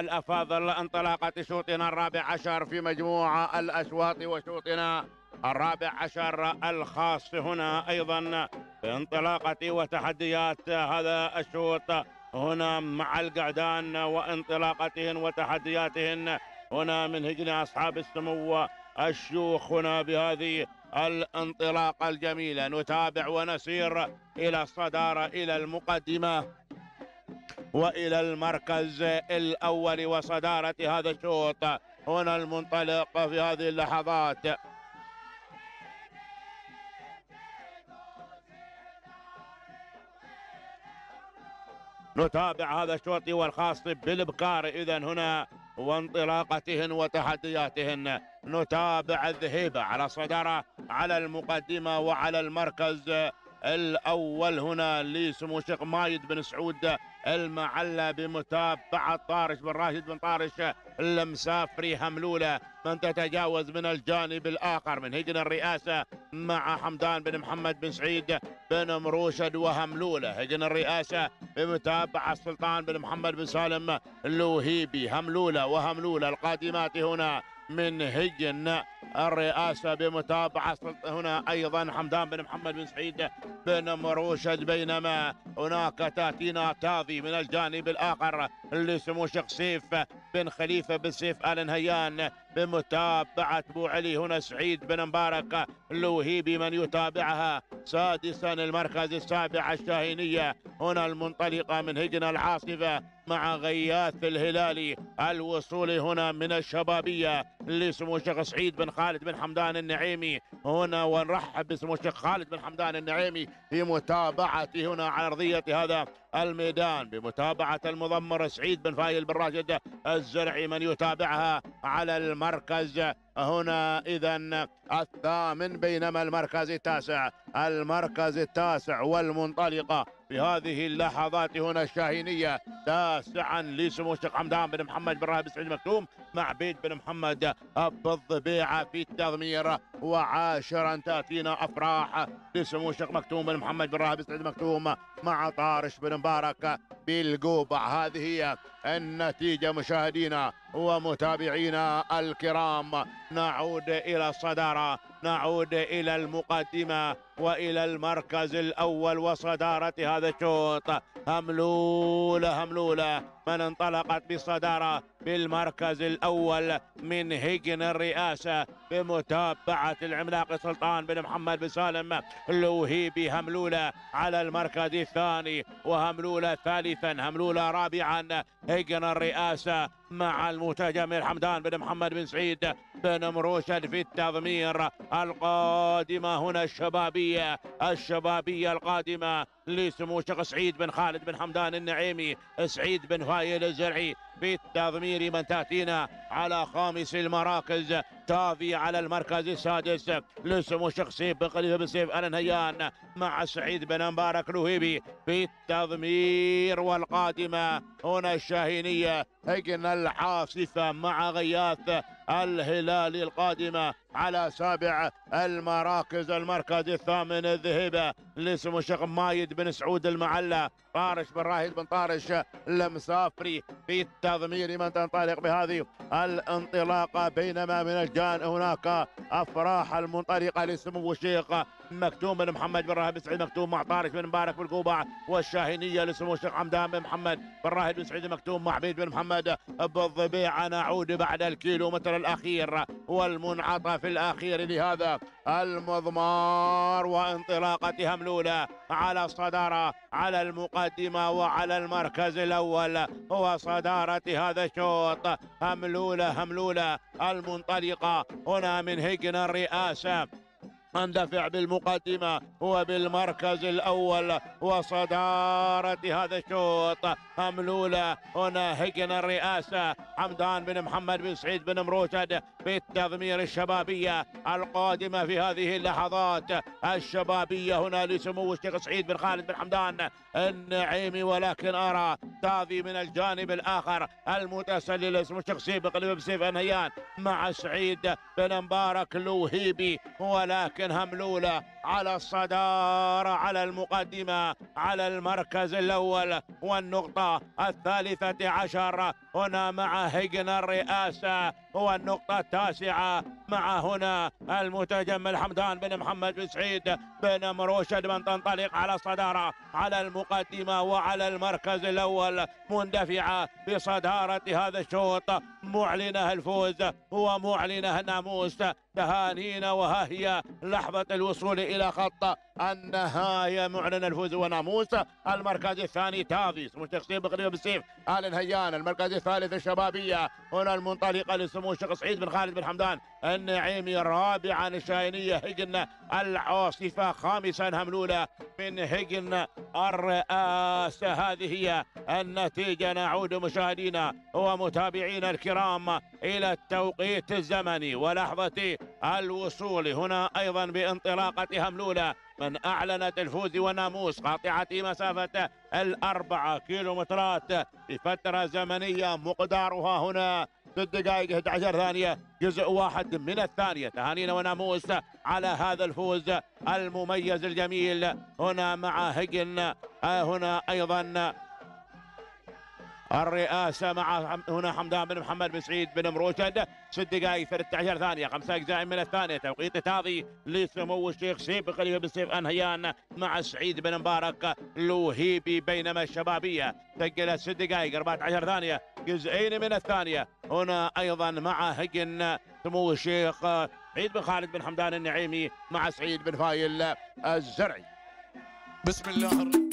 الأفاضل انطلاقة شوطنا الرابع عشر في مجموعة الأشواط، وشوطنا الرابع عشر الخاص هنا أيضا بانطلاقة وتحديات هذا الشوط هنا مع القعدان وانطلاقتهن وتحدياتهن هنا من هجن أصحاب السمو الشيوخ هنا بهذه الانطلاقة الجميلة. نتابع ونسير إلى الصدارة إلى المقدمة وإلى المركز الأول وصدارة هذا الشوط هنا المنطلق في هذه اللحظات. نتابع هذا الشوط والخاص بالبكار إذا هنا وانطلاقتهن وتحدياتهن. نتابع الذهيبة على الصدارة على المقدمة وعلى المركز الأول هنا لسمو الشيخ مايد بن سعود المعلى بمتابعة طارش بن راشد بن طارش المسافري هملولة من تتجاوز من الجانب الآخر من هجن الرئاسة مع حمدان بن محمد بن سعيد بن مروشد وهملولة. هجن الرئاسة بمتابعة سلطان بن محمد بن سالم الوهيبي هملولة وهملولة القادمات هنا من هجن الرئاسة بمتابعة هنا أيضا حمدان بن محمد بن سعيد بن مروشد، بينما هناك تاتينا تاضي من الجانب الآخر لسمو الشيخ سيف بن خليفة بن سيف آل نهيان بمتابعة بوعلي هنا سعيد بن مبارك الوهيبي من يتابعها. سادسا المركز السابع الشاهينية هنا المنطلقة من هجن العاصفة مع غياث الهلالي، الوصول هنا من الشبابية لسمو الشيخ سعيد بن خالد بن حمدان النعيمي هنا، ونرحب بسمو الشيخ خالد بن حمدان النعيمي في متابعته هنا على أرضية هذا الميدان بمتابعة المضمر سعيد بن فايل بن راشد الزرعي من يتابعها على المركز هنا إذن الثامن، بينما المركز التاسع والمنطلقة في هذه اللحظات هنا الشاهينية تاسعا لسمو الشيخ حمدان بن محمد بن راشد بن مكتوم مع بيد بن محمد بالضبيعة في التضمير، وعاشرا تأتينا أفراح لسمو الشيخ مكتوم بن محمد بن راشد بن مكتوم مع طارش بن مبارك بالقوبع. هذه هي النتيجة مشاهدينا ومتابعينا الكرام. نعود إلى الصدارة، نعود إلى المقدمة وإلى المركز الأول وصدارة هذا الشوط. هملولة من انطلقت بالصدارة بالمركز الأول من هجن الرئاسة بمتابعة العملاق سلطان بن محمد بن سالم الوهيبي. هملولة على المركز الثاني، وهملولة ثالثا، هملولة رابعا هجن الرئاسة مع المتجمل حمدان بن محمد بن سعيد بن مروشد في التضمير. القادمة هنا الشبابية، القادمة لسمو الشيخ سعيد بن خالد بن حمدان النعيمي سعيد بن فايل الزرعي في التضمير من تأتينا على خامس المراكز. تافي على المركز السادس لسمو الشيخ سيف بن خليفة بن سيف آل نهيان مع سعيد بن مبارك الوهيبي في التضمير. والقادمة هنا الشاهينية هجن العاصفة مع غياث الهلالي القادمة على سابع المراكز. المركز الثامن الذهبة لسمو الشيخ مايد بن سعود المعلى طارش بن راشد بن طارش المسافري في التضمير من تنطلق بهذه الانطلاقة، بينما من الجان هناك أفراح المنطلقة لسمو الشيخ مكتوم بن محمد بن راشد بن سعيد مكتوم مع طارش بن مبارك بالقوبع، والشاهينية لسمو الشيخ حمدان بن محمد بن راشد بن سعيد مكتوم مع عبيد بن محمد بالضبيعة. نعود بعد الكيلومتر الأخير والمنعطف الأخير لهذا المضمار وانطلاقة هملولة على الصدارة على المقدمة وعلى المركز الأول وصدارة هذا الشوط. هملولة المنطلقة هنا من هجن الرئاسة اندفع بالمقدمة وبالمركز الأول وصدارة هذا الشوط. هملولة هنا هجن الرئاسة حمدان بن محمد بن سعيد بن مروشد في التضمير. الشبابية القادمة في هذه اللحظات، الشبابية هنا لسمو الشيخ سعيد بن خالد بن حمدان النعيمي، ولكن أرى تاضي من الجانب الآخر المتسلل اسمه الشيخ سيف بن خليفة بن سيف آل نهيان مع سعيد بن مبارك الوهيبي، ولكن هملولة على الصدارة على المقدمة على المركز الأول والنقطة الثالثة عشر هنا مع هجن الرئاسة هو النقطة التاسعة. مع هنا المتجمل حمدان بن محمد بن سعيد بن مروشد من تنطلق على الصدارة على المقدمة وعلى المركز الأول، مندفعة بصدارة هذا الشوط، معلنة الفوز ومعلنة الناموس. تهانينا، وها هي لحظة الوصول إلى خط النهاية، معلن الفوز وناموس. المركز الثاني تافيس مشتقسيم بقريب بالسيف آل نهيان. المركز الثالث الشبابية، هنا المنطلقة لسمو الشيخ سعيد بن خالد بن حمدان النعيمي. رابعا الشاينية هجن العاصفة. خامسا هملولة من هجن الرئاسة. هذه هي النتيجة. نعود مشاهدينا ومتابعينا الكرام إلى التوقيت الزمني ولحظة الوصول. هنا أيضا بانطلاقة هملولة من أعلنت الفوز والناموس، قاطعة مسافة 4 كيلومترات بفترة زمنية مقدارها هنا 6 دقائق 11 ثانية جزء واحد من الثانية. تهانينا وناموس على هذا الفوز المميز الجميل. هنا مع هجن، هنا أيضا الرئاسة، مع هنا حمدان بن محمد بن سعيد بن مروشد. 6 دقائق 13 ثانية 5 أجزاء من الثانية. توقيت تاضي لسمو الشيخ سيف بن خليفة بن سيف آل نهيان مع سعيد بن مبارك الوهيبي، بينما الشبابية سجلت 6 دقائق 14 ثانية جزئين من الثانية. هنا أيضا مع هجن سمو الشيخ سعيد بن خالد بن حمدان النعيمي مع سعيد بن فايل الزرعي. بسم الله الرحمن